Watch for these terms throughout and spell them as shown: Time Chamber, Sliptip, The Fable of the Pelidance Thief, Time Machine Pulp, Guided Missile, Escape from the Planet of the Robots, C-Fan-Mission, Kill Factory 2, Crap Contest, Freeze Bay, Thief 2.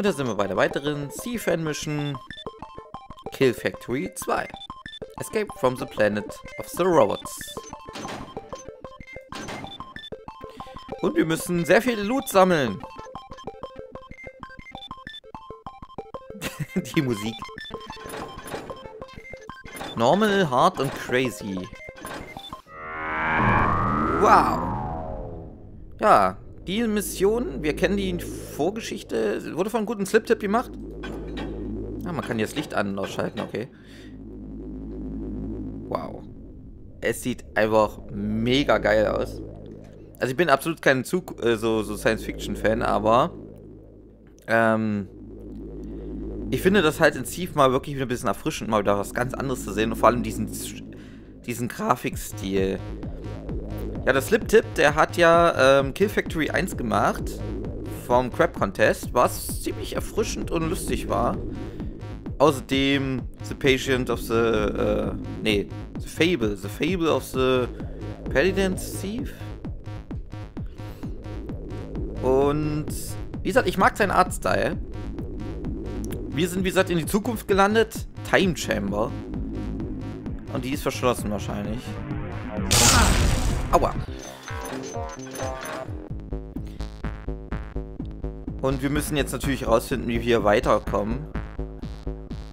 Und da sind wir bei der weiteren C-Fan-Mission Kill Factory 2. Escape from the Planet of the Robots. Und wir müssen sehr viel Loot sammeln. Die Musik. Normal, Hard und Crazy. Wow. Ja, die Mission, wir kennen die Vorgeschichte, wurde von einem guten Sliptip gemacht. Ah, man kann jetzt Licht an- und ausschalten, okay. Wow. Es sieht einfach mega geil aus. Also ich bin absolut kein so Science-Fiction-Fan, aber ich finde das halt in Thief mal wirklich wieder ein bisschen erfrischend, mal wieder was ganz anderes zu sehen und vor allem diesen Grafikstil. Ja, der Sliptip, der hat ja Kill Factory 1 gemacht vom Crap Contest, was ziemlich erfrischend und lustig war. Außerdem The Fable of the Pelidance Thief. Und wie gesagt, ich mag seinen Artstyle. Wir sind, wie gesagt, in die Zukunft gelandet. Time Chamber. Und die ist verschlossen wahrscheinlich. Aua. Und wir müssen jetzt natürlich herausfinden, wie wir weiterkommen.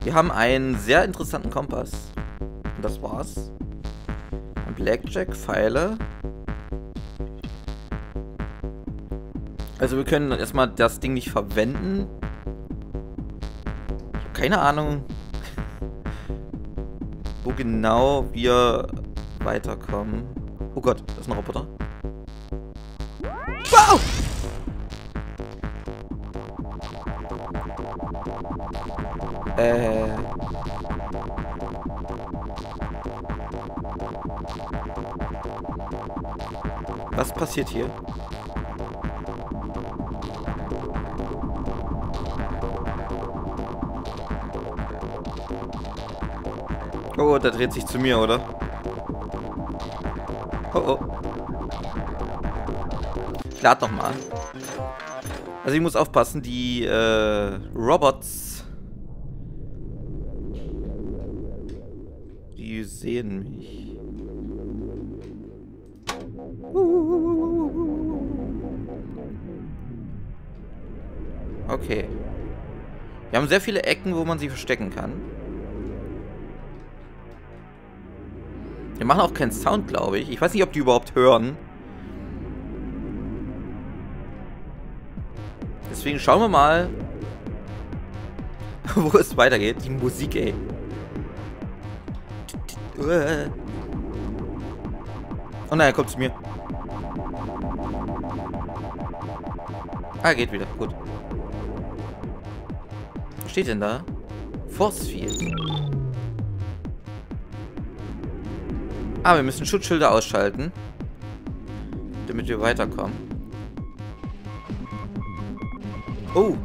Wir haben einen sehr interessanten Kompass. Und das war's. Ein Blackjack, Pfeile. Also wir können erstmal das Ding nicht verwenden. Ich habe keine Ahnung, wo genau wir weiterkommen. Oh Gott, das ist ein Roboter. Wow! Was passiert hier? Oh, der dreht sich zu mir, oder? Oh, oh. Ich lad nochmal. Also ich muss aufpassen, die Robots, die sehen mich. Okay. Wir haben sehr viele Ecken, wo man sie verstecken kann. Wir machen auch keinen Sound, glaube ich. Ich weiß nicht, ob die überhaupt hören. Deswegen schauen wir mal, wo es weitergeht. Die Musik, ey. Oh nein, er kommt zu mir. Ah, geht wieder. Gut. Was steht denn da? Force Field. Ah, wir müssen Schutzschilder ausschalten, damit wir weiterkommen. Oh.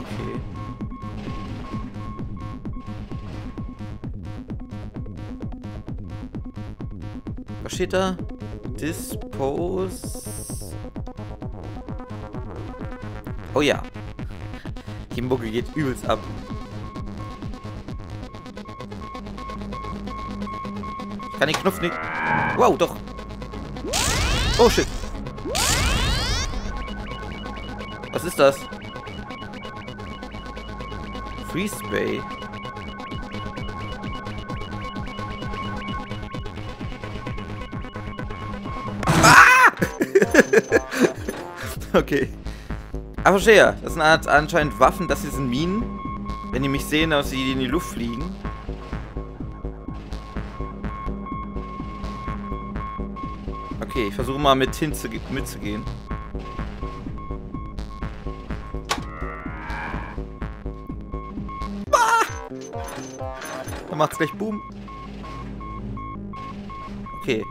Okay. Was steht da? Dispose... Oh ja. Die Mucke geht übelst ab. Ich kann den Knopf nicht... Wow, doch. Oh, shit. Was ist das? Freeze Bay. Ah! Okay. Ah, verstehe. Das sind anscheinend Waffen. Das hier sind Minen. Wenn die mich sehen, dass sie in die Luft fliegen. Okay, ich versuche mal mitzugehen. Ah! Dann macht's gleich Boom. Okay.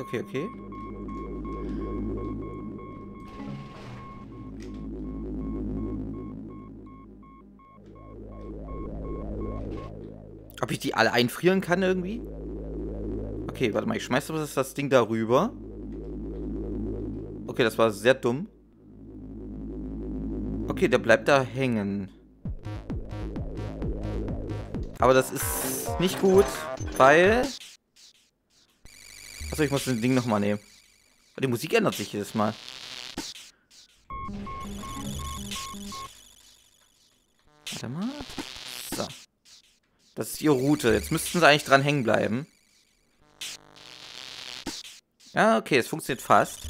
Okay. Ob ich die alle einfrieren kann irgendwie? Okay, warte mal, ich schmeiße das Ding darüber. Okay, das war sehr dumm. Okay, der bleibt da hängen. Aber das ist nicht gut, weil... Achso, ich muss das Ding nochmal nehmen. Die Musik ändert sich jedes Mal. Warte mal. So. Das ist ihre Route. Jetzt müssten sie eigentlich dran hängen bleiben. Ja, okay, es funktioniert fast.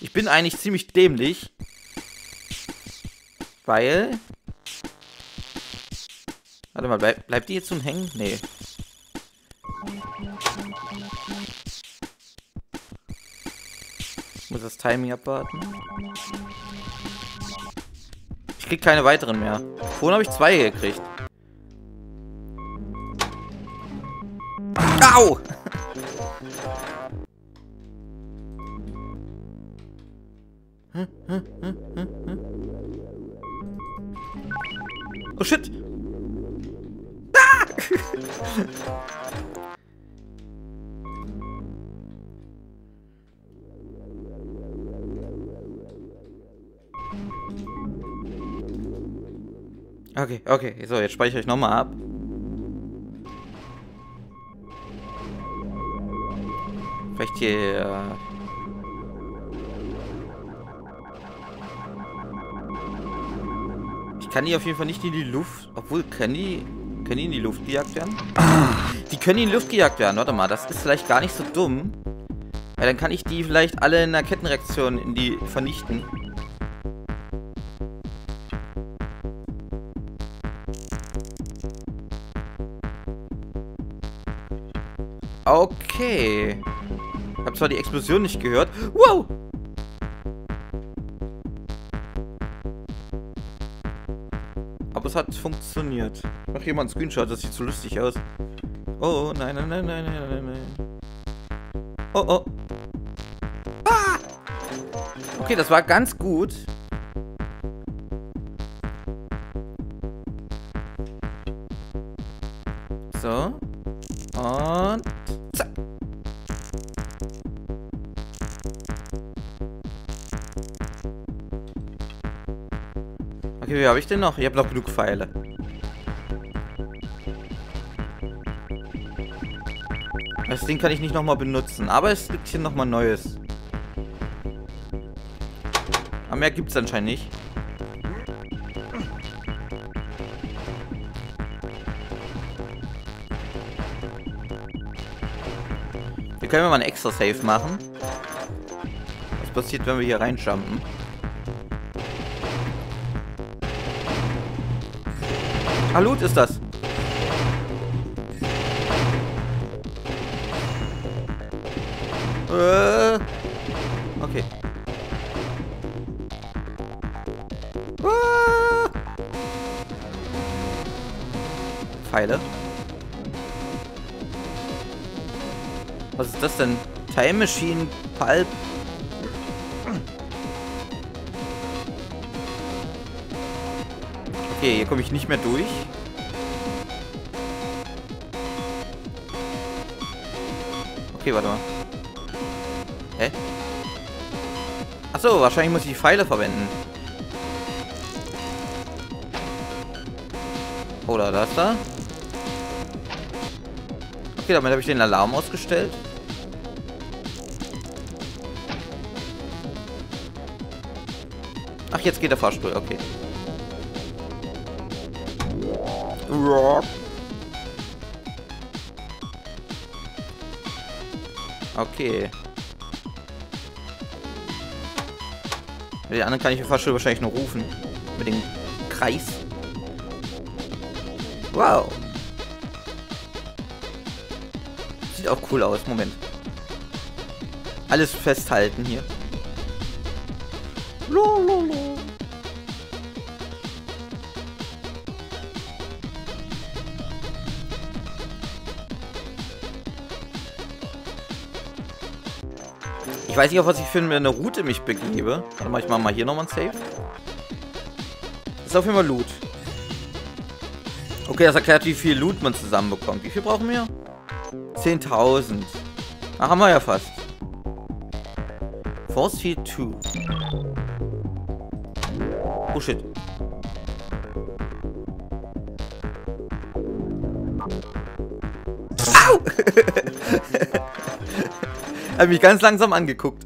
Ich bin eigentlich ziemlich dämlich. Weil... Warte mal, bleibt die jetzt zum Hängen? Nee. Ich muss das Timing abwarten. Ich krieg keine weiteren mehr. Vorhin habe ich zwei gekriegt. Au! Oh shit! Ah! Okay, okay. So, jetzt speichere ich nochmal ab. Vielleicht hier... Ich kann die auf jeden Fall nicht in die Luft... Obwohl, können die in die Luft gejagt werden? Die können in die Luft gejagt werden. Warte mal, das ist vielleicht gar nicht so dumm. Weil dann kann ich die vielleicht alle in einer Kettenreaktion in die vernichten. Okay. Ich habe zwar die Explosion nicht gehört. Wow! Aber es hat funktioniert. Ich mache hier mal einen Screenshot, das sieht so lustig aus. Oh, nein, nein, nein, nein, nein, nein. Oh, oh. Ah! Okay, das war ganz gut. So. Und... Zack. Okay, wie habe ich denn noch? Ich habe noch genug Pfeile. Das Ding kann ich nicht nochmal benutzen, aber es gibt hier nochmal Neues. Aber mehr gibt es anscheinend nicht. Können wir mal einen extra Save machen? Was passiert, wenn wir hier reinjumpen? Ah, Loot ist das! Okay. Pfeile. Was ist das denn? Time Machine Pulp. Okay, hier komme ich nicht mehr durch. Okay, warte mal. Hä? Achso, wahrscheinlich muss ich die Pfeile verwenden. Oder das da? Okay, damit habe ich den Alarm ausgestellt. Ach, jetzt geht der Fahrstuhl, okay. Okay. Mit den anderen kann ich den Fahrstuhl wahrscheinlich nur rufen. Mit dem Kreis. Wow. Sieht auch cool aus. Moment. Alles festhalten hier. Lololo. Ich weiß nicht, auf was ich für eine Route mich begebe. Warte mal, ich mache mal hier nochmal ein Save. Das ist auf jeden Fall Loot. Okay, das erklärt, wie viel Loot man zusammenbekommt. Wie viel brauchen wir? 10.000. Da haben wir ja fast. Force Field 2. Oh shit. Au! Er hat mich ganz langsam angeguckt.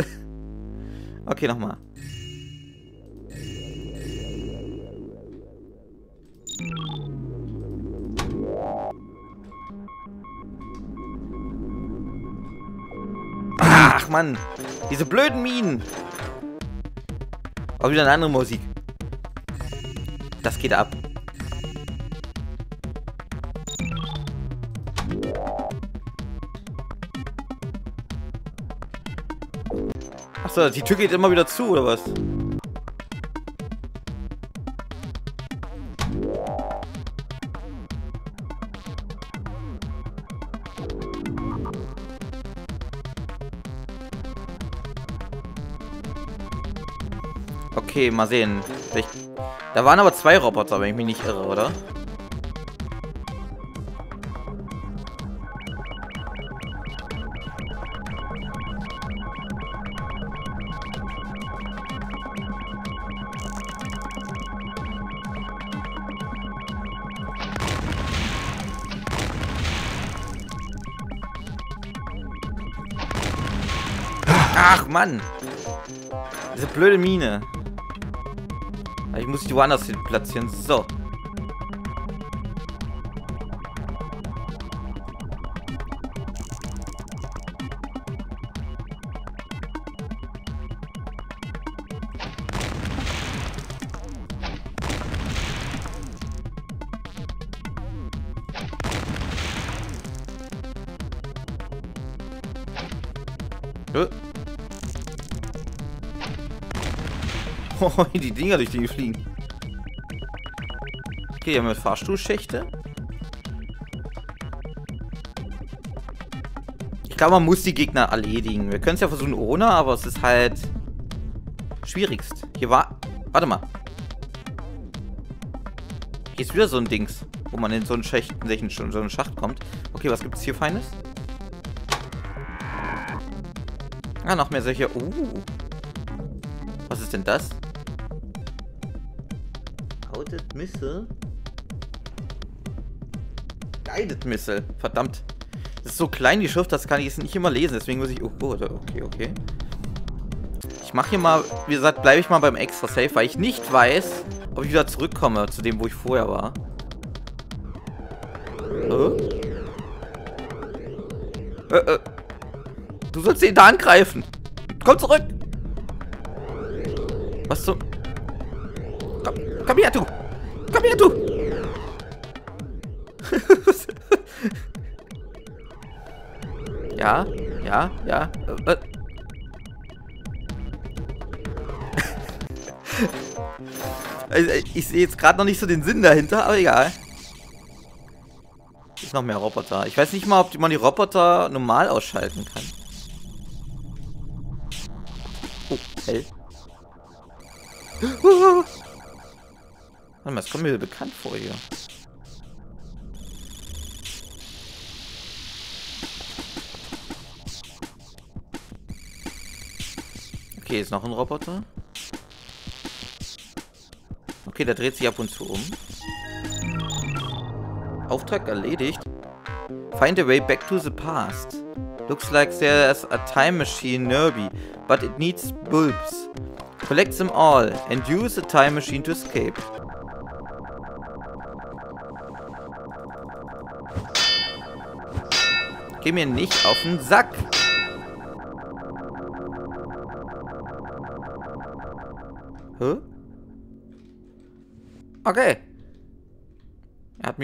Okay, nochmal. Ach Mann, diese blöden Minen. Aber wieder eine andere Musik. Das geht ab. Achso, die Tür geht immer wieder zu, oder was? Okay, mal sehen. Da waren aber 2 Roboter, wenn ich mich nicht irre, oder? Ach Mann! Diese blöde Mine. Ich muss die woanders hin platzieren. So. Die Dinger, durch die wir fliegen. Okay, haben wir Fahrstuhlschächte. Ich glaube, man muss die Gegner erledigen. Wir können es ja versuchen ohne, aber es ist halt schwierigst. Hier war... Warte mal. Hier ist wieder so ein Dings, wo man in so einen Schacht, kommt. Okay, was gibt es hier Feines? Ah, noch mehr solche... Was ist denn das? Guided Missile? Guided Missile. Verdammt. Das ist so klein, die Schrift, das kann ich jetzt nicht immer lesen. Deswegen muss ich... Oh, okay, okay. Ich mache hier mal... Wie gesagt, bleibe ich mal beim Extra Save, weil ich nicht weiß, ob ich wieder zurückkomme zu dem, wo ich vorher war. Du sollst ihn da angreifen. Komm zurück. Was zum... Komm her, du! Komm her, du! Ja. Ich sehe jetzt gerade noch nicht so den Sinn dahinter, aber egal. Ist noch mehr Roboter. Ich weiß nicht mal, ob man die Roboter normal ausschalten kann. Oh, hell. Warte mal, das kommt mir bekannt vor hier. Okay, ist noch ein Roboter. Okay, der dreht sich ab und zu um. Auftrag erledigt. Find a way back to the past. Looks like there's a time machine nearby, but it needs bulbs. Collect them all and use the time machine to escape. Geh mir nicht auf den Sack. Hä? Okay. Er hat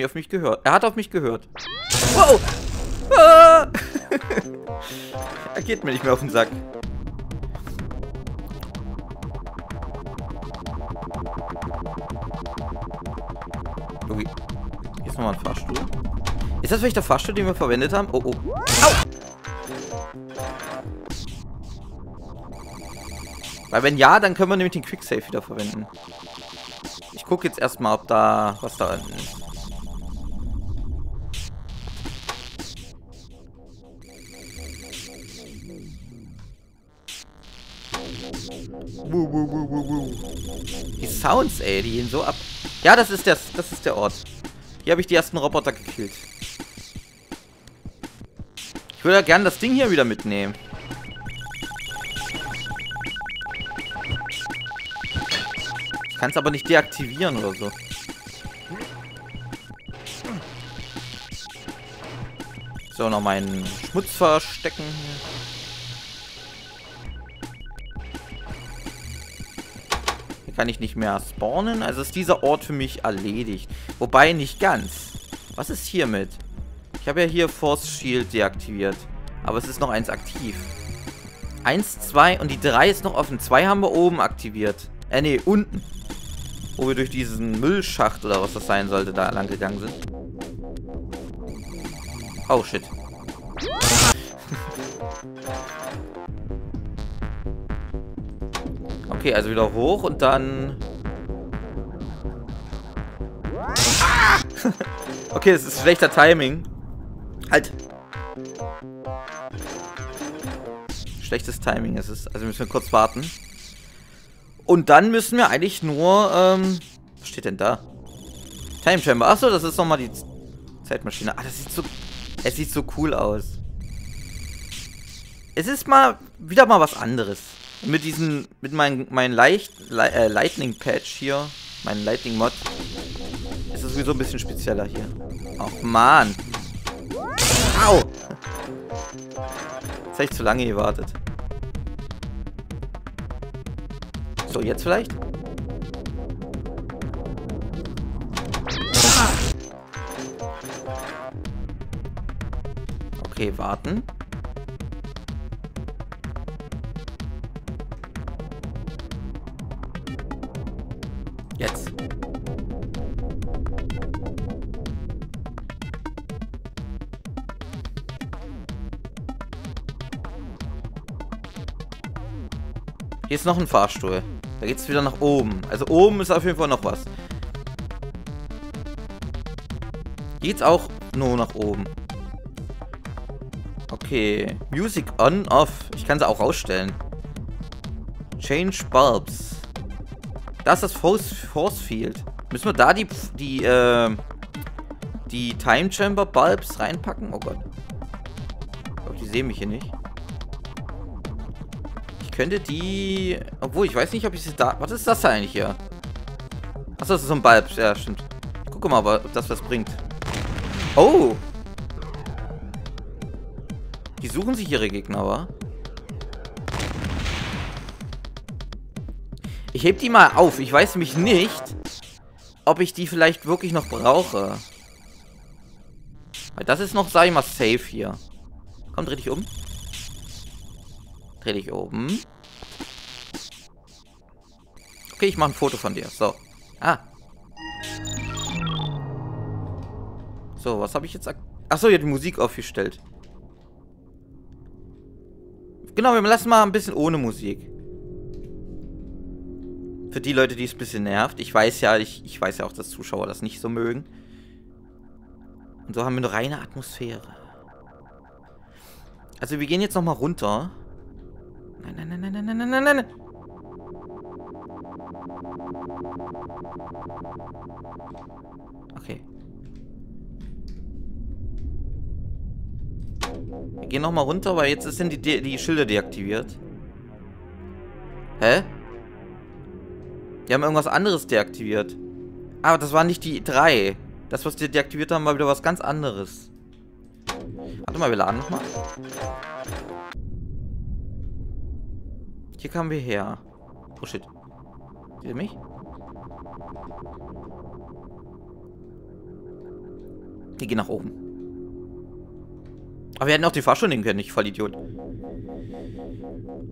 auf mich gehört. Wow! Ah! Er geht mir nicht mehr auf den Sack. Okay. Jetzt nochmal ein Fahrstuhl. Ist das vielleicht der Fahrstuhl, den wir verwendet haben? Oh, oh. Au! Weil wenn ja, dann können wir nämlich den Quicksave wieder verwenden. Ich gucke jetzt erstmal, ob da was da ist. Die Sounds, ey, die gehen so ab. Ja, das ist der Ort. Hier habe ich die ersten Roboter gekillt. Ich würde ja gerne das Ding hier wieder mitnehmen. Ich kann es aber nicht deaktivieren oder so. So, noch meinen Schmutz verstecken. Hier kann ich nicht mehr spawnen. Also ist dieser Ort für mich erledigt. Wobei nicht ganz. Was ist hiermit? Ich habe ja hier Force Shield deaktiviert. Aber es ist noch eins aktiv. 1, 2 und die 3 ist noch offen. 2 haben wir oben aktiviert. Nee, unten. Wo wir durch diesen Müllschacht oder was das sein sollte, da lang gegangen sind. Oh, shit. Okay, also wieder hoch und dann... Ah! Okay, das ist schlechter Timing. Halt. Schlechtes Timing ist es. Also müssen wir kurz warten. Und dann müssen wir eigentlich nur... was steht denn da? Time Chamber. Achso, das ist nochmal die Zeitmaschine. Ah, das sieht so... Es sieht so cool aus. Es ist mal wieder mal was anderes. Mit diesem, mit meinem Lightning Patch hier, meinem Lightning Mod, ist es sowieso ein bisschen spezieller hier. Ach man. Au! Jetzt habe ich zu lange gewartet. So, jetzt vielleicht? Okay, warten. Jetzt. Hier ist noch ein Fahrstuhl. Da geht's wieder nach oben. Also oben ist auf jeden Fall noch was. Hier geht's auch nur nach oben. Okay, Music on, off. Ich kann sie auch ausstellen. Change Bulbs. Da ist das Force Field. Müssen wir da die Time Chamber Bulbs reinpacken? Oh Gott. Ich glaube, die sehen mich hier nicht. Ich könnte die... Obwohl, ich weiß nicht, ob ich sie da... Was ist das da eigentlich hier? Achso, das ist so ein Bulb. Ja, stimmt. Ich gucke mal, ob das was bringt. Oh! Die suchen sich ihre Gegner, wa? Ich heb die mal auf. Ich weiß nämlich nicht, ob ich die vielleicht wirklich noch brauche. Weil das ist noch, sag ich mal, safe hier. Komm, dreh dich um. Dreh dich oben. Okay, ich mache ein Foto von dir. So. Ah. So, was habe ich jetzt... Achso, ich habe die Musik aufgestellt. Genau, wir lassen mal ein bisschen ohne Musik. Für die Leute, die es ein bisschen nervt. Ich weiß ja auch, dass Zuschauer das nicht so mögen. Und so haben wir eine reine Atmosphäre. Also wir gehen jetzt nochmal runter. Nein, nein, nein, nein, nein, nein, nein, nein. Okay. Wir gehen nochmal runter, weil jetzt sind die Schilder deaktiviert. Hä? Die haben irgendwas anderes deaktiviert. Aber das waren nicht die 3. Das, was die deaktiviert haben, war wieder was ganz anderes. Warte mal, wir laden nochmal. Hier kamen wir her. Oh shit. Seht ihr mich? Die gehen nach oben. Aber wir hätten auch den Fahrstuhl nehmen können, ich Vollidiot.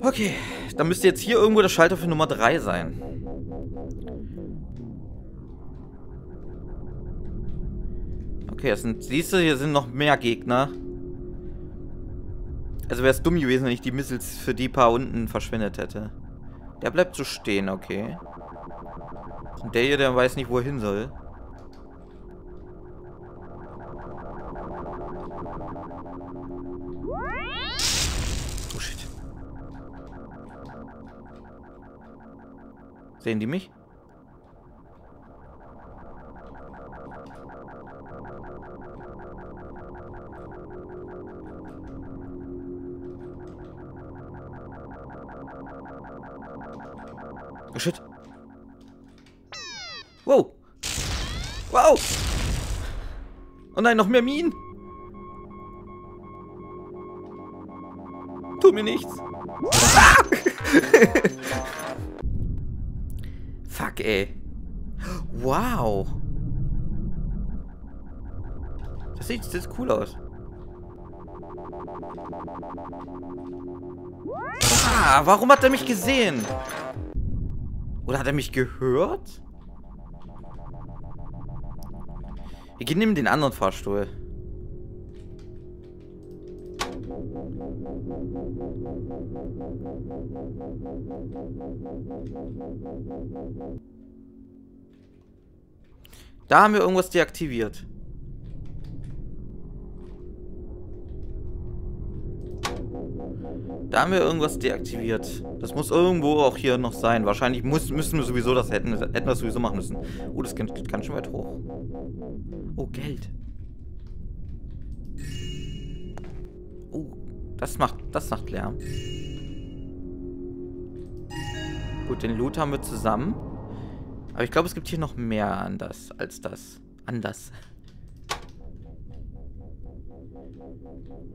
Okay, dann müsste jetzt hier irgendwo der Schalter für Nummer 3 sein. Okay, das sind, siehst du, hier sind noch mehr Gegner. Also wäre es dumm gewesen, wenn ich die Missiles für die paar unten verschwendet hätte. Der bleibt so stehen, okay. Und der hier, der weiß nicht, wohin soll. Sehen die mich? Oh shit. Wow. Wow. Oh nein, noch mehr Minen. Tu mir nichts. Ah! Fuck, ey. Wow. Das sieht jetzt cool aus. Ah, warum hat er mich gesehen? Oder hat er mich gehört? Wir gehen neben den anderen Fahrstuhl. Da haben wir irgendwas deaktiviert. Da haben wir irgendwas deaktiviert. Das muss irgendwo auch hier noch sein. Wahrscheinlich müssen wir sowieso das hätten wir sowieso machen müssen. Oh, das geht ganz schön weit hoch. Oh, Geld. Oh, das macht Lärm. Gut, den Loot haben wir zusammen. Aber ich glaube, es gibt hier noch mehr anders als das. Anders.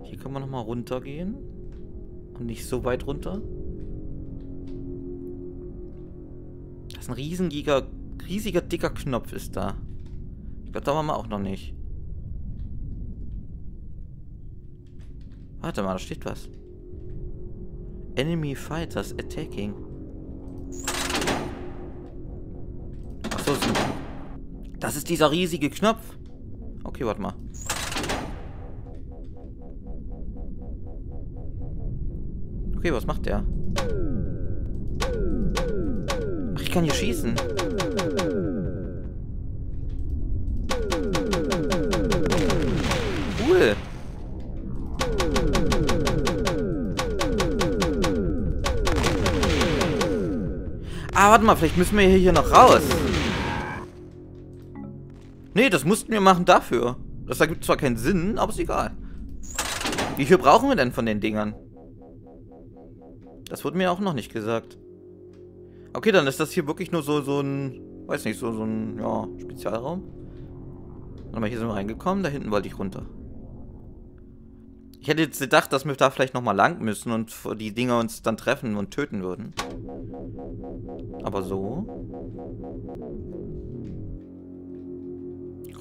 Hier können wir nochmal runtergehen. Und nicht so weit runter. Das ist ein riesiger, dicker Knopf ist da. Ich glaube, da waren wir auch noch nicht. Warte mal, da steht was. Enemy Fighters Attacking. Achso, das ist dieser riesige Knopf. Okay, warte mal. Okay, was macht der? Ach, ich kann hier schießen. Cool. Ah, warte mal, vielleicht müssen wir hier noch raus. Nee, das mussten wir machen dafür. Das ergibt zwar keinen Sinn, aber ist egal. Wie viel brauchen wir denn von den Dingern? Das wurde mir auch noch nicht gesagt. Okay, dann ist das hier wirklich nur so ein, weiß nicht, so ein, ja, Spezialraum. Warte mal, hier sind wir reingekommen, da hinten wollte ich runter. Ich hätte jetzt gedacht, dass wir da vielleicht nochmal lang müssen und die Dinger uns dann treffen und töten würden. Aber so.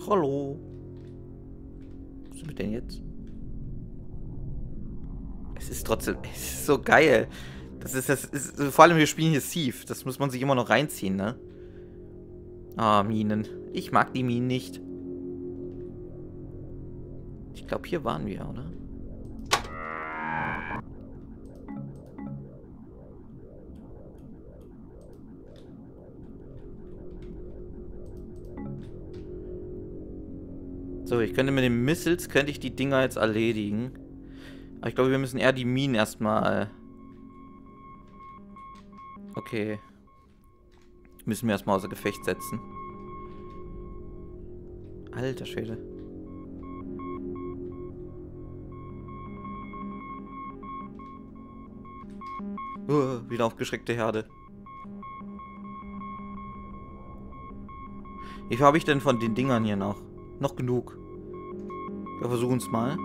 Hallo. Was sind wir denn jetzt? Es ist trotzdem, es ist so geil. Das ist vor allem, wir spielen hier Thief. Das muss man sich immer noch reinziehen, ne? Ah, Minen. Ich mag die Minen nicht. Ich glaube, hier waren wir, oder? So, ich könnte mit den Missiles, könnte ich die Dinger jetzt erledigen. Aber ich glaube, wir müssen eher die Minen erstmal... Okay. Müssen wir erstmal außer Gefecht setzen. Alter Schwede. Wieder aufgeschreckte Herde. Wie viel habe ich denn von den Dingern hier noch? Noch genug. Wir versuchen es mal.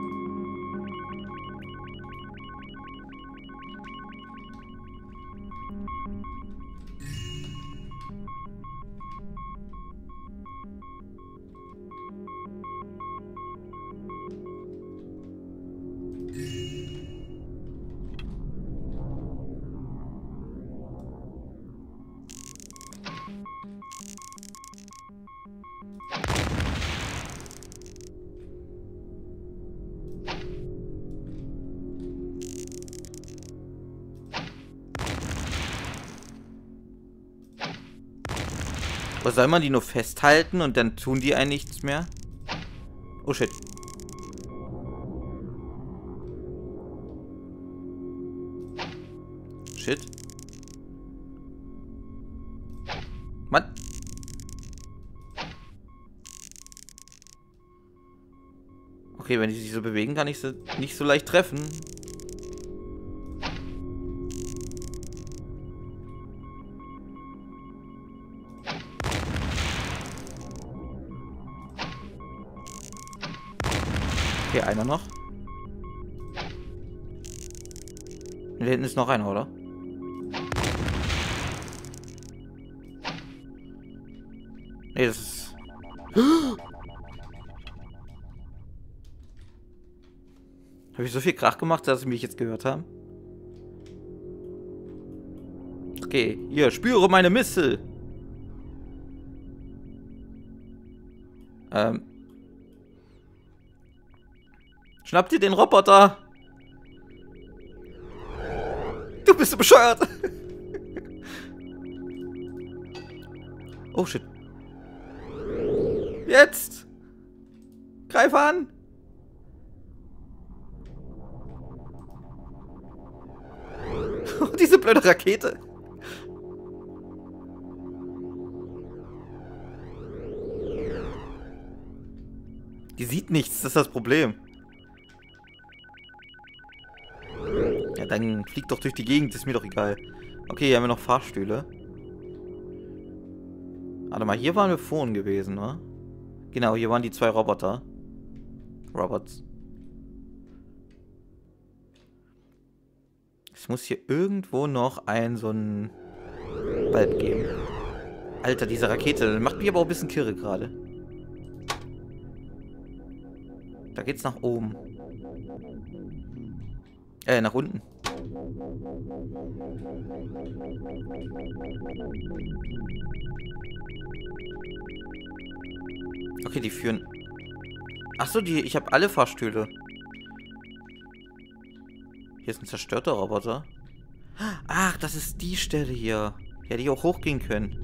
Oder soll man die nur festhalten und dann tun die einen nichts mehr? Oh shit. Shit. Mann. Okay, wenn die sich so bewegen, kann ich sie nicht so leicht treffen. Okay, einer noch. Da hinten ist noch einer, oder? Nee, das ist... Habe ich so viel Krach gemacht, dass sie mich jetzt gehört haben? Okay, hier, spüre meine Missile! Schnapp dir den Roboter! Du bist so bescheuert! Oh shit. Jetzt! Greif an! Diese blöde Rakete. Die sieht nichts, das ist das Problem. Ja, dann fliegt doch durch die Gegend, ist mir doch egal. Okay, hier haben wir noch Fahrstühle. Warte mal, hier waren wir vorhin gewesen, ne? Genau, hier waren die zwei Roboter. Robots. Es muss hier irgendwo noch so einen Balb geben. Alter, diese Rakete macht mich aber auch ein bisschen kirre gerade. Da geht's nach oben. Nach unten. Okay, die führen... Achso, ich habe alle Fahrstühle. Hier ist ein zerstörter Roboter. Ach, das ist die Stelle hier. Ja, die auch hochgehen können.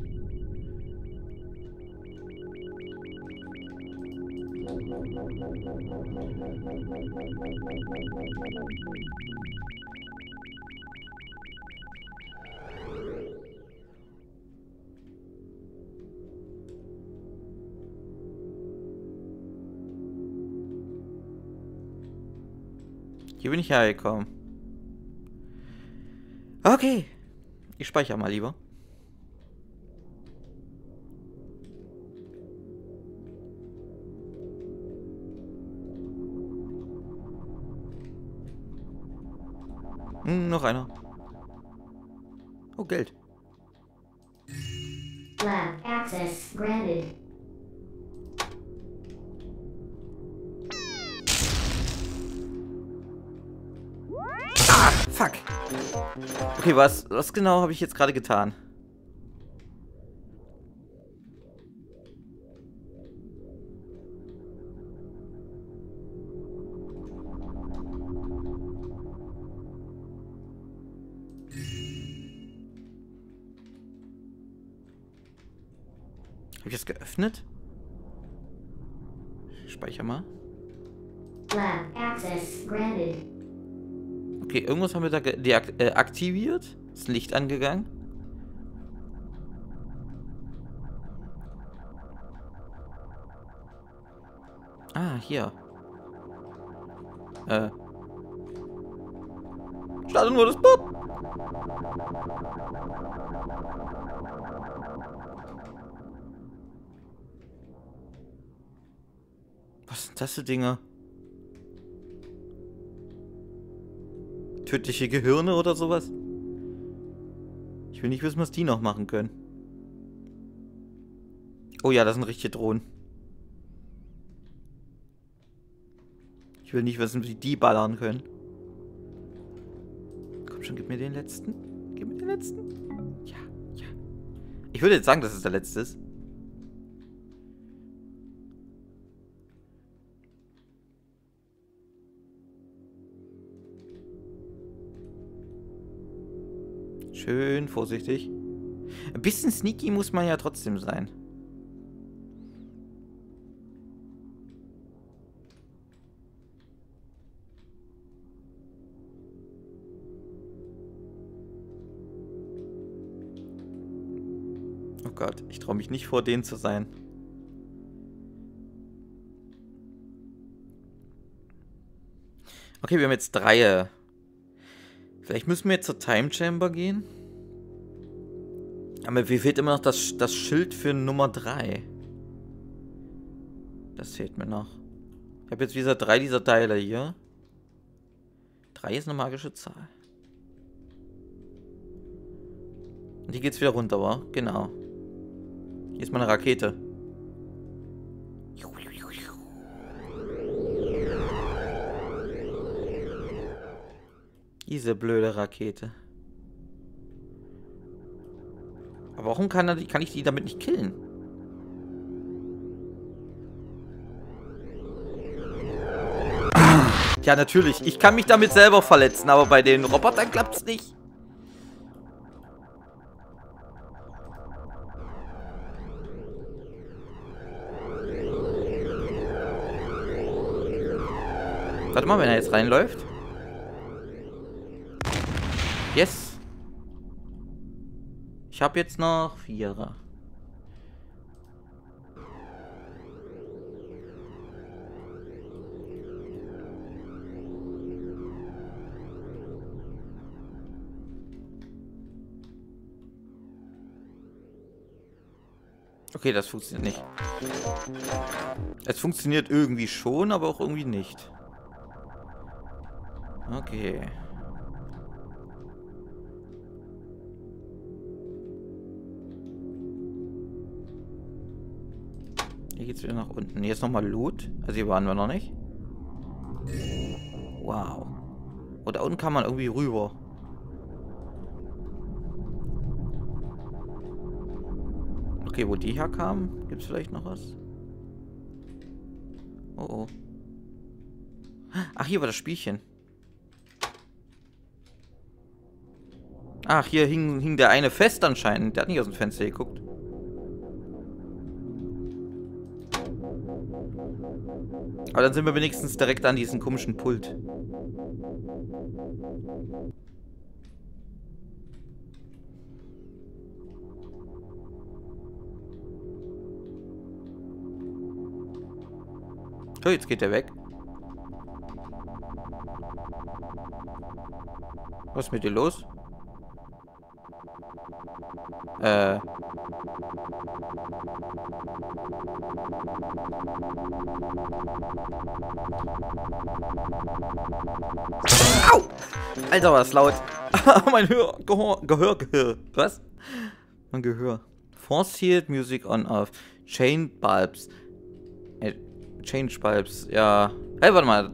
Hier bin ich hergekommen. Okay. Ich speichere mal lieber. Noch einer. Oh, Geld. Lab access granted. Ah, fuck. Okay, was genau habe ich jetzt gerade getan? Habe ich das geöffnet? Ich speichere mal. Lab access granted. Okay, irgendwas haben wir da deaktiviert. Das Licht angegangen. Ah, hier. Starte nur das Pop. Was sind das für Dinge? Tödliche Gehirne oder sowas? Ich will nicht wissen, was die noch machen können. Oh ja, das sind richtige Drohnen. Ich will nicht wissen, wie die ballern können. Komm schon, gib mir den letzten. Gib mir den letzten. Ja, ja. Ich würde jetzt sagen, dass es der letzte ist. Schön vorsichtig. Ein bisschen sneaky muss man ja trotzdem sein. Oh Gott, ich traue mich nicht vor, denen zu sein. Okay, wir haben jetzt 3. Vielleicht müssen wir jetzt zur Time Chamber gehen. Aber mir fehlt immer noch das Schild für Nummer 3. Das fehlt mir noch. Ich habe jetzt wieder 3 dieser Teile hier. 3 ist eine magische Zahl. Und hier geht's wieder runter, wa? Genau. Hier ist meine Rakete. Diese blöde Rakete. Aber warum kann ich die damit nicht killen? Ja, natürlich. Ich kann mich damit selber verletzen, aber bei den Robotern klappt es nicht. Warte mal, wenn er jetzt reinläuft. Yes. Ich habe jetzt noch 4er. Okay, das funktioniert nicht. Es funktioniert irgendwie schon, aber auch irgendwie nicht. Okay. Hier geht's wieder nach unten. Jetzt nochmal Loot. Also hier waren wir noch nicht. Wow. Und da unten kann man irgendwie rüber. Okay, wo die herkamen, gibt es vielleicht noch was? Oh oh. Ach, hier war das Spielchen. Ach, hier hing der eine fest anscheinend. Der hat nicht aus dem Fenster geguckt. Aber dann sind wir wenigstens direkt an diesem komischen Pult. So, jetzt geht er weg. Was ist mit dir los? Au! Alter, war das laut. Mein Gehör. Was? Mein Gehör. Force Field, Music on Off. Change Bulbs, ja. Hey, warte mal.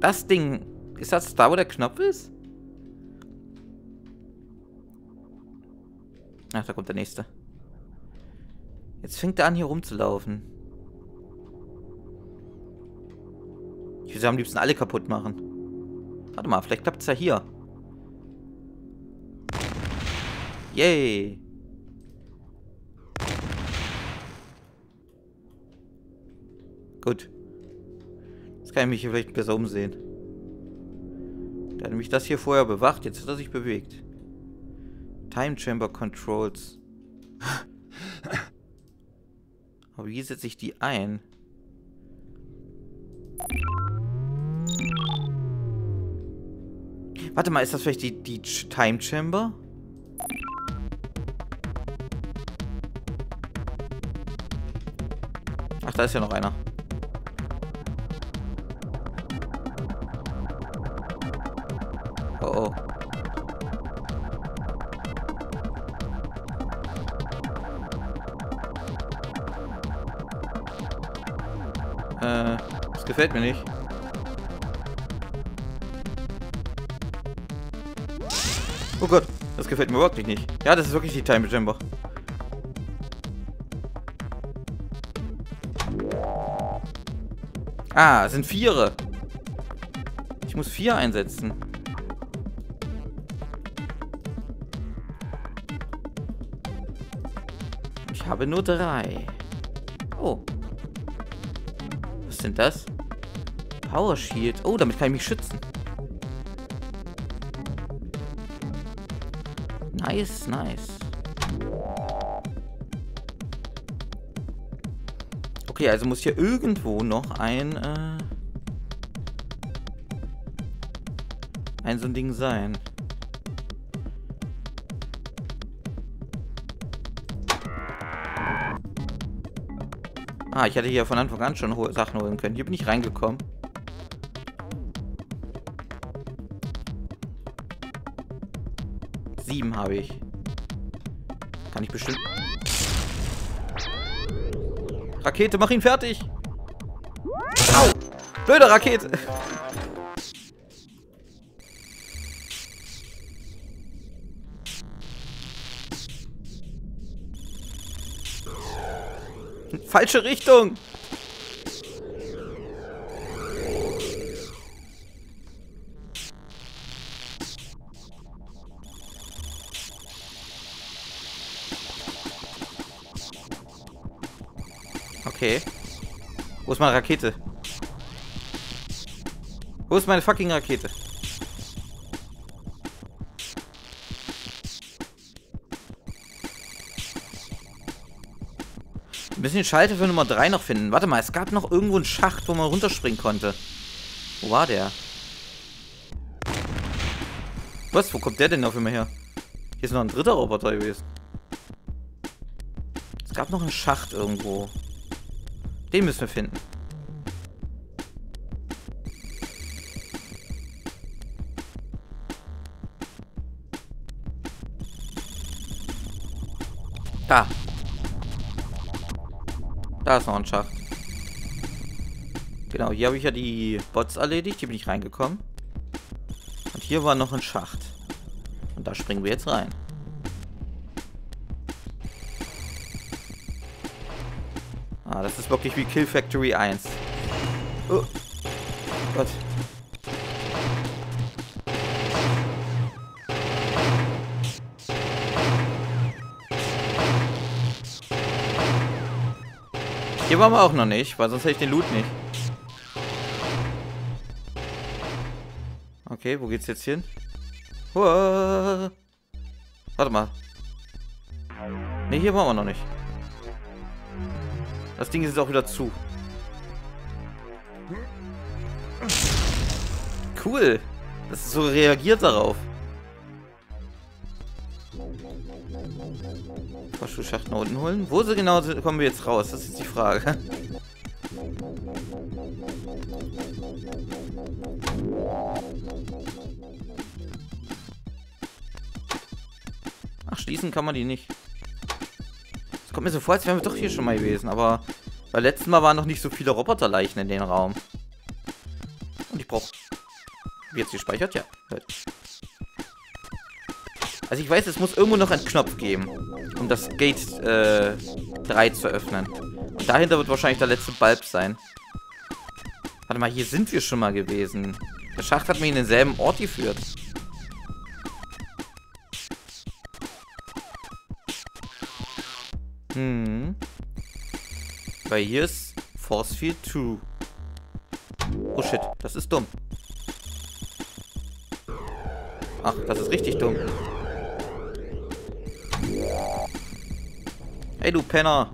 Das Ding. Ist das da, wo der Knopf ist? Ach, da kommt der nächste. Jetzt fängt er an, hier rumzulaufen. Ich würde am liebsten alle kaputt machen. Warte mal, vielleicht klappt es ja hier. Yay. Gut. Jetzt kann ich mich hier vielleicht besser umsehen. Der hat nämlich das hier vorher bewacht, jetzt hat er sich bewegt. Time Chamber Controls. Aber wie setze ich die ein? Warte mal, ist das vielleicht die Time Chamber? Ach, da ist ja noch einer. Oh oh. Das gefällt mir nicht. Oh Gott, das gefällt mir wirklich nicht. Ja, das ist wirklich die Time Chamber. Ah, es sind 4er. Ich muss 4 einsetzen. Ich habe nur 3. Oh. Was sind das? Power Shield. Oh, damit kann ich mich schützen. Nice, nice. Okay, also muss hier irgendwo noch ein so ein Ding sein. Ah, ich hätte hier von Anfang an schon hohe Sachen holen können. Hier bin ich reingekommen. Sieben habe ich. Kann ich bestimmt... Rakete, mach ihn fertig! Au! Blöde Rakete! Falsche Richtung! Okay. Wo ist meine Rakete? Wo ist meine fucking Rakete? Wir müssen den Schalter für Nummer 3 noch finden. Warte mal, es gab noch irgendwo einen Schacht, wo man runterspringen konnte. Wo war der? Was? Wo kommt der denn auf immer her? Hier ist noch ein dritter Roboter gewesen. Es gab noch einen Schacht irgendwo. Den müssen wir finden. Da. Da ist noch ein Schacht. Genau, hier habe ich ja die Bots erledigt. Hier bin ich reingekommen. Und hier war noch ein Schacht. Und da springen wir jetzt rein. Ah, das ist wirklich wie Kill Factory 1. Oh Gott. Hier waren wir auch noch nicht, weil sonst hätte ich den Loot nicht. Okay, wo geht's jetzt hin? Uah. Warte mal. Ne, hier waren wir noch nicht. Das Ding ist jetzt auch wieder zu. Cool. Das ist so reagiert darauf. Fahrstuhlschacht nach unten holen. Wo sie genau sind, kommen wir jetzt raus? Das ist die Frage. Ach, schließen kann man die nicht. Es kommt mir so vor, als wären wir doch hier schon mal gewesen, aber beim letzten Mal waren noch nicht so viele Roboterleichen in dem Raum. Und ich brauche... Wie jetzt gespeichert? Ja. Also ich weiß, es muss irgendwo noch einen Knopf geben, um das Gate 3 zu öffnen. Und dahinter wird wahrscheinlich der letzte Bulb sein. Warte mal, hier sind wir schon mal gewesen. Der Schacht hat mich in denselben Ort geführt. Hm. Weil hier ist Force Field 2. Oh shit, das ist dumm. Ach, das ist richtig dumm. Hey, du Penner!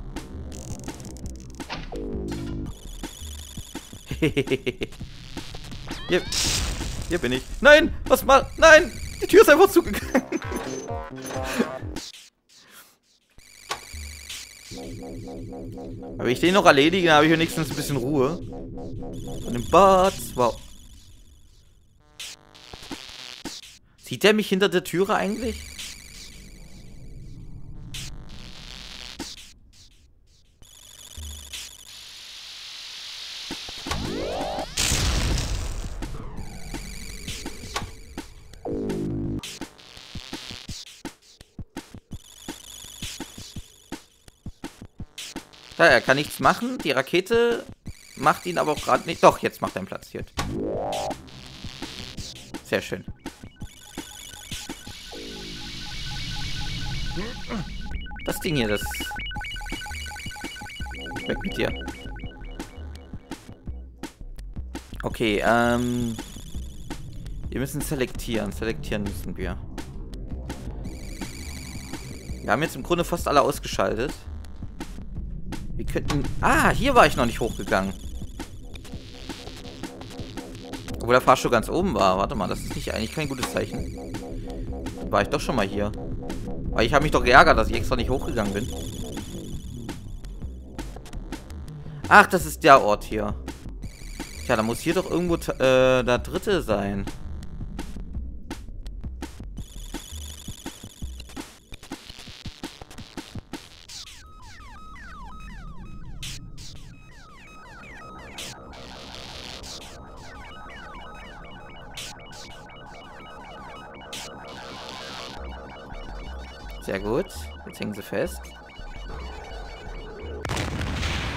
Hier bin ich. Nein! Was mal? Nein! Die Tür ist einfach zugegangen! Aber ich den noch erledigen, habe ich wenigstens ein bisschen Ruhe. Von dem Bad. Wow. Sieht der mich hinter der Türe eigentlich? Ja, er kann nichts machen. Die Rakete macht ihn aber auch gerade nicht. Doch, jetzt macht er einen Platz hier. Sehr schön. Das Ding hier, das... Weg mit dir. Okay, wir müssen selektieren. Selektieren müssen wir. Wir haben jetzt im Grunde fast alle ausgeschaltet. könnten... Ah, hier war ich noch nicht hochgegangen. Obwohl der Fahrstuhl ganz oben war. Warte mal, das ist nicht eigentlich kein gutes Zeichen. War ich doch schon mal hier. Weil ich habe mich doch geärgert, dass ich extra nicht hochgegangen bin. Ach, das ist der Ort hier. Tja, da muss hier doch irgendwo der dritte sein. Sehr gut. Jetzt hängen sie fest.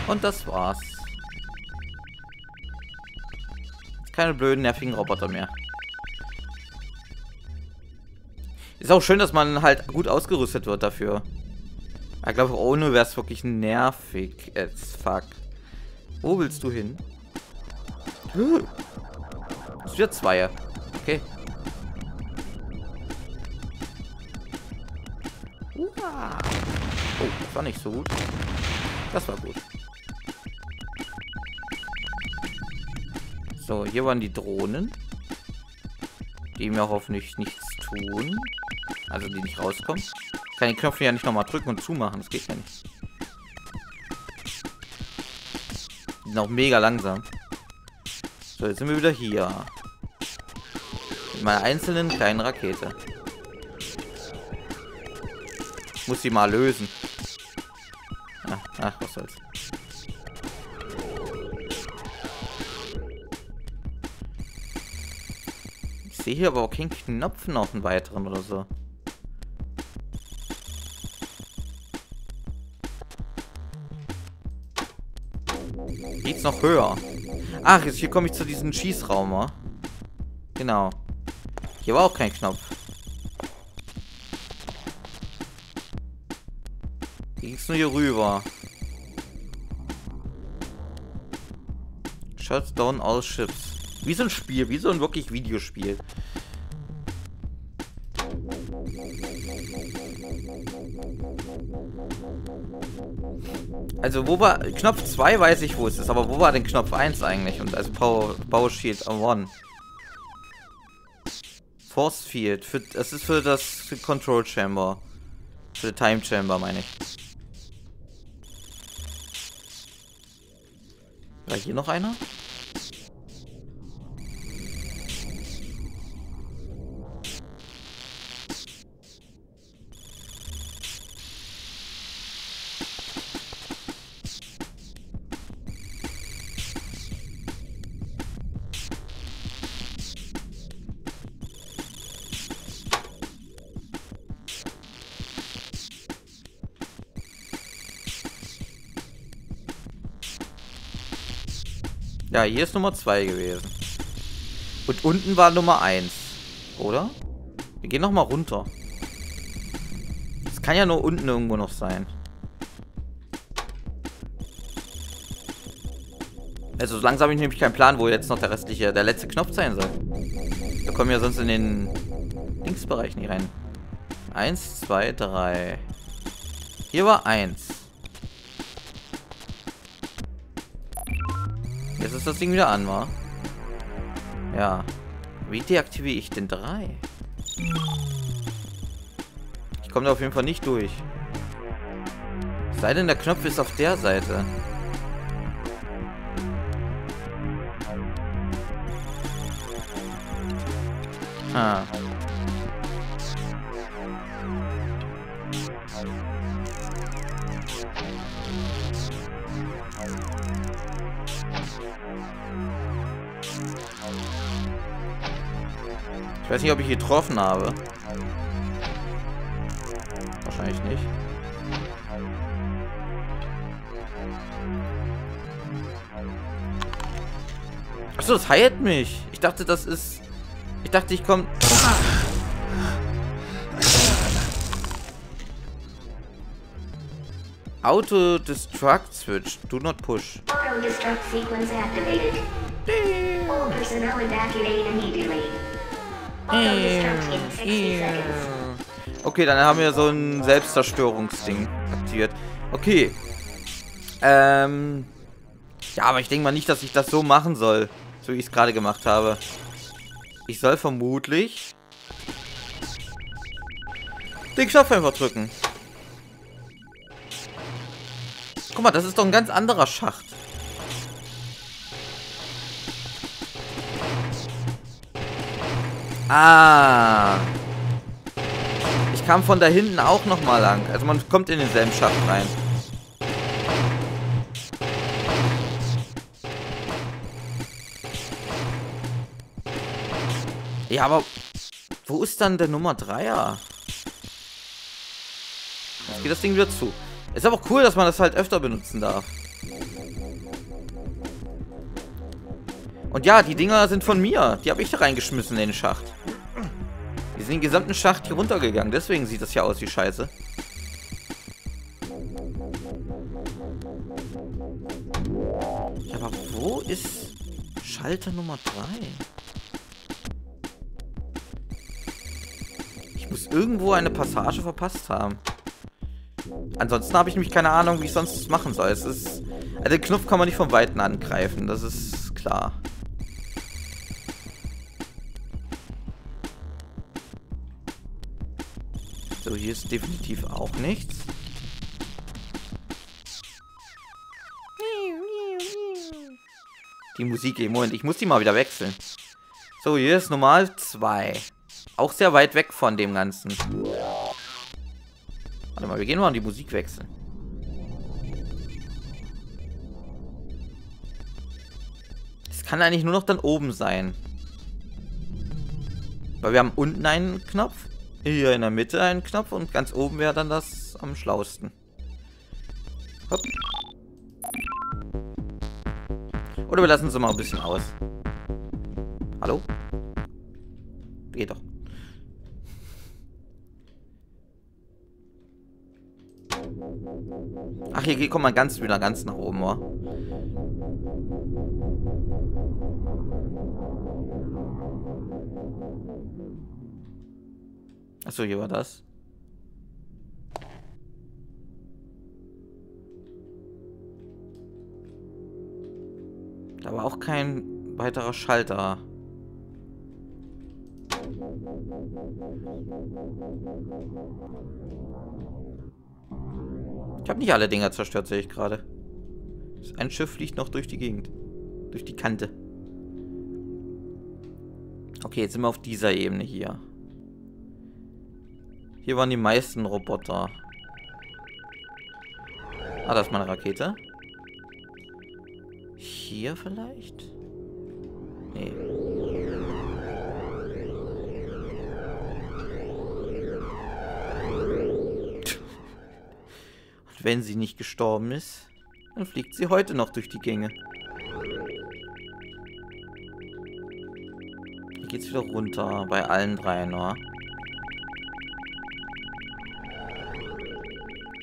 Und das war's. Keine blöden, nervigen Roboter mehr. Ist auch schön, dass man halt gut ausgerüstet wird dafür. Ich glaube, ohne wäre es wirklich nervig. Fuck. Wo willst du hin? Es wird zwei. Okay. Oh, das war nicht so gut. Das war gut. So, hier waren die Drohnen. Die mir hoffentlich nichts tun. Also die nicht rauskommen. Ich kann den Knopf ja nicht nochmal drücken und zumachen. Das geht ja nicht. Die sind auch mega langsam. So, jetzt sind wir wieder hier. Mit meiner einzelnen kleinen Rakete. Ich muss die mal lösen. Ach, was soll's. Ich sehe hier aber auch keinen Knopf noch, einen weiteren oder so. Geht's noch höher? Ach, jetzt hier komme ich zu diesem Schießraum, wa? Genau. Hier war auch kein Knopf. Hier ging's nur hier rüber. Shut down all ships. Wie so ein Spiel, wie so ein wirklich Videospiel. Also wo war... Knopf 2 weiß ich, wo es ist, aber wo war denn Knopf 1 eigentlich? Und also Power Shield 1. Force Field. Das ist für das Control Chamber. Für die Time Chamber, meine ich. War hier noch einer? Ja, hier ist Nummer 2 gewesen. Und unten war Nummer 1. Oder? Wir gehen nochmal runter. Das kann ja nur unten irgendwo noch sein. Also so langsam habe ich nämlich keinen Plan, wo jetzt noch der letzte Knopf sein soll. Da kommen wir sonst in den Linksbereich nicht rein. 1, 2, 3. Hier war 1. Jetzt ist das Ding wieder an, wa? Ja. Wie deaktiviere ich denn 3? Ich komme da auf jeden Fall nicht durch. Es sei denn, der Knopf ist auf der Seite. Ah. Ich weiß nicht, ob ich getroffen habe. Wahrscheinlich nicht. Achso, das heilt mich. Ich dachte, das ist... Ich dachte, ich komme... Auto-Destruct Switch. Do not push. Auto-Destruct Sequence activated. All personnel evacuate immediately. Okay, dann haben wir so ein Selbstzerstörungsding aktiviert. Okay. Ja, aber ich denke mal nicht, dass ich das so machen soll, so wie ich es gerade gemacht habe. Ich soll vermutlich den Knopf einfach drücken. Guck mal, das ist doch ein ganz anderer Schacht. Ah. Ich kam von da hinten auch nochmal lang. Also man kommt in denselben Schacht rein. Ja, aber wo ist dann der Nummer 3er? Jetzt geht das Ding wieder zu. Ist aber cool, dass man das halt öfter benutzen darf. Und ja, die Dinger sind von mir. Die habe ich da reingeschmissen in den Schacht. Die sind den gesamten Schacht hier runtergegangen. Deswegen sieht das ja aus wie Scheiße. Aber wo ist Schalter Nummer 3? Muss irgendwo eine Passage verpasst haben. Ansonsten habe ich nämlich keine Ahnung, wie ich sonst machen soll. Es ist, also den Knopf kann man nicht von Weitem angreifen, das ist klar. So, hier ist definitiv auch nichts. Die Musik im Moment, ich muss die mal wieder wechseln. So, hier ist normal 2. Auch sehr weit weg von dem Ganzen. Warte mal, wir gehen mal an die Musik wechseln. Das kann eigentlich nur noch dann oben sein. Weil wir haben unten einen Knopf, hier in der Mitte einen Knopf und ganz oben wäre dann das am schlauesten. Hopp. Oder wir lassen sie mal ein bisschen aus. Hallo? Geht doch. Ach, hier kommt man ganz wieder ganz nach oben, oder? Achso, hier war das. Da war auch kein weiterer Schalter. Ich habe nicht alle Dinger zerstört, sehe ich gerade. Ein Schiff fliegt noch durch die Gegend. Durch die Kante. Okay, jetzt sind wir auf dieser Ebene hier. Hier waren die meisten Roboter. Ah, da ist meine Rakete. Hier vielleicht? Nee. Wenn sie nicht gestorben ist, dann fliegt sie heute noch durch die Gänge. Hier geht's wieder runter bei allen dreien, oder?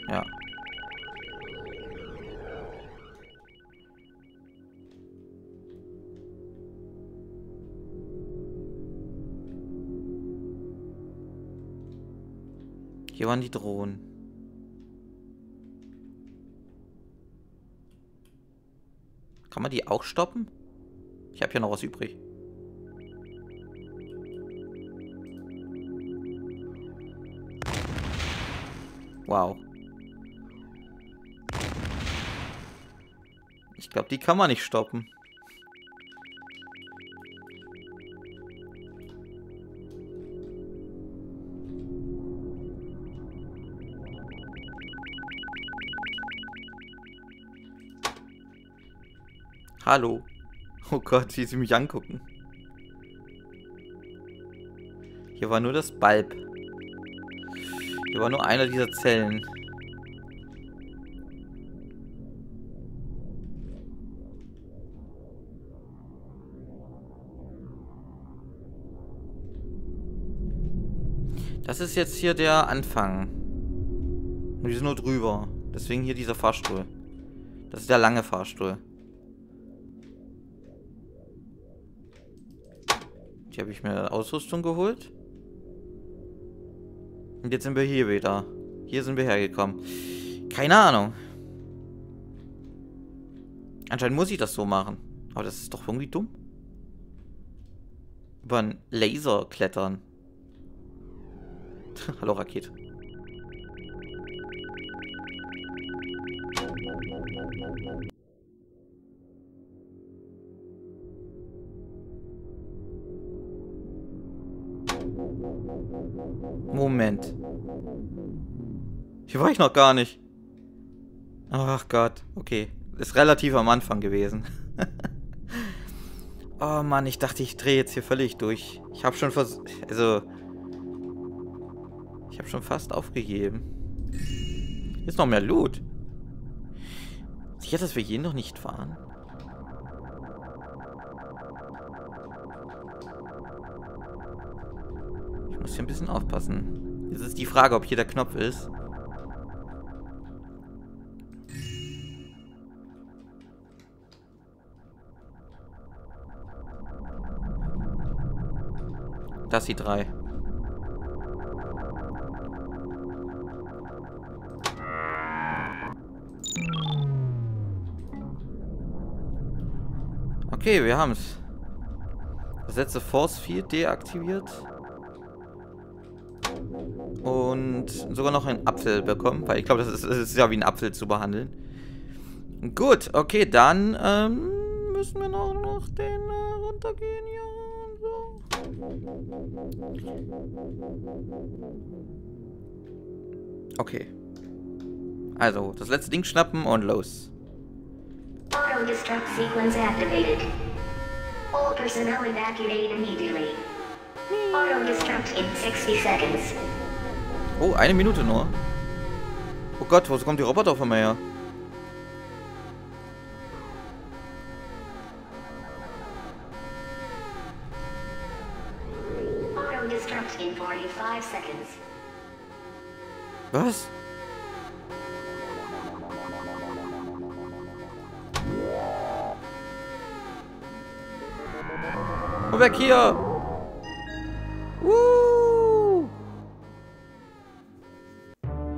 Ja. Hier waren die Drohnen. Kann man die auch stoppen? Ich habe hier noch was übrig. Wow. Ich glaube, die kann man nicht stoppen. Hallo. Oh Gott, wie sie mich angucken. Hier war nur das Bulb. Hier war nur einer dieser Zellen. Das ist jetzt hier der Anfang. Wir sind nur drüber. Deswegen hier dieser Fahrstuhl. Das ist der lange Fahrstuhl. Habe ich mir Ausrüstung geholt. Und jetzt sind wir hier wieder. Hier sind wir hergekommen. Keine Ahnung. Anscheinend muss ich das so machen. Aber das ist doch irgendwie dumm. Über einen Laser klettern. Hallo, Rakete. Moment. Hier war ich noch gar nicht. Ach Gott, okay. Ist relativ am Anfang gewesen. Oh Mann, ich dachte, ich drehe jetzt hier völlig durch. Ich habe schon versucht... Also... Ich habe schon fast aufgegeben. Ist noch mehr Loot. Sicher, dass wir hier noch nicht waren? Ich muss hier ein bisschen aufpassen. Jetzt ist die Frage, ob hier der Knopf ist. Das sind die drei. Okay, wir haben's. Das letzte Force Field deaktiviert. Und sogar noch einen Apfel bekommen, weil ich glaube, das ist ja wie ein Apfel zu behandeln. Gut, okay, dann müssen wir noch den runtergehen hier. Okay. Also, das letzte Ding schnappen und los. Auto-destruct sequence activated. All personnel evacuate immediately. Auto-destruct in 60 seconds. Oh, 1 Minute nur. Oh Gott, wo kommt die Roboter von mir her? In 45 seconds. Was? Komm weg hier!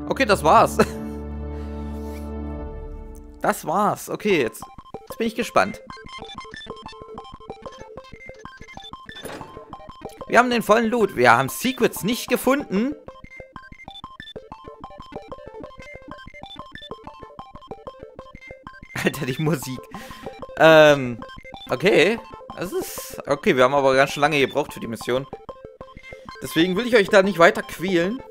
Okay, das war's. Das war's. Okay, jetzt bin ich gespannt. Wir haben den vollen Loot. Wir haben Secrets nicht gefunden. Alter, die Musik. Okay. Das ist... Okay, wir haben aber ganz schön lange gebraucht für die Mission. Deswegen will ich euch da nicht weiter quälen.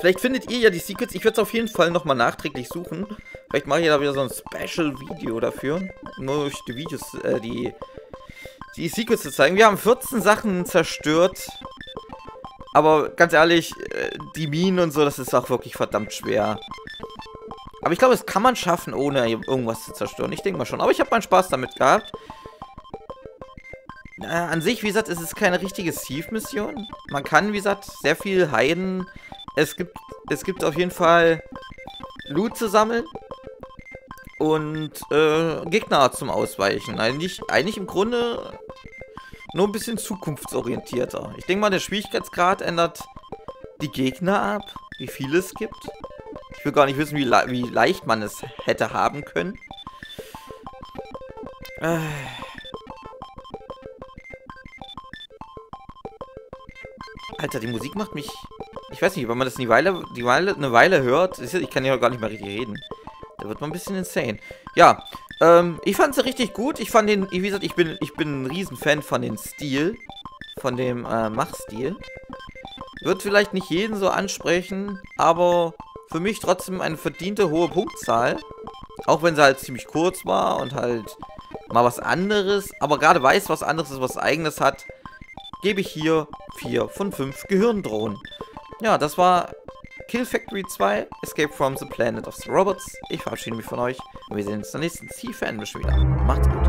Vielleicht findet ihr ja die Secrets. Ich werde es auf jeden Fall nochmal nachträglich suchen. Vielleicht mache ich da wieder so ein Special-Video dafür. Nur durch die Videos, die Secrets zu zeigen. Wir haben 14 Sachen zerstört. Aber ganz ehrlich, die Minen und so, das ist auch wirklich verdammt schwer. Aber ich glaube, das kann man schaffen, ohne irgendwas zu zerstören. Ich denke mal schon. Aber ich habe meinen Spaß damit gehabt. An sich, wie gesagt, ist es keine richtige Thief-Mission. Man kann, wie gesagt, sehr viel heiden. Es gibt auf jeden Fall Loot zu sammeln. Und Gegner zum Ausweichen. Eigentlich im Grunde nur ein bisschen zukunftsorientierter. Ich denke mal, der Schwierigkeitsgrad ändert die Gegner ab, wie viele es gibt. Ich will gar nicht wissen, wie leicht man es hätte haben können. Alter, die Musik macht mich... Ich weiß nicht, wenn man das eine Weile hört... Ich kann ja gar nicht mehr richtig reden. Da wird man ein bisschen insane. Ja, ich fand sie richtig gut. Ich fand den, wie gesagt, ich bin ein Riesenfan von dem Stil. Von dem Machstil. Wird vielleicht nicht jeden so ansprechen, aber für mich trotzdem eine verdiente hohe Punktzahl. Auch wenn sie halt ziemlich kurz war und halt mal was anderes. Aber gerade weil es was anderes ist, was eigenes hat, gebe ich hier 4 von 5 Gehirndrohnen. Ja, das war... Kill Factory 2, Escape from the Planet of the Robots. Ich verabschiede mich von euch und wir sehen uns in der nächsten C-Fan-Mission wieder. Macht's gut.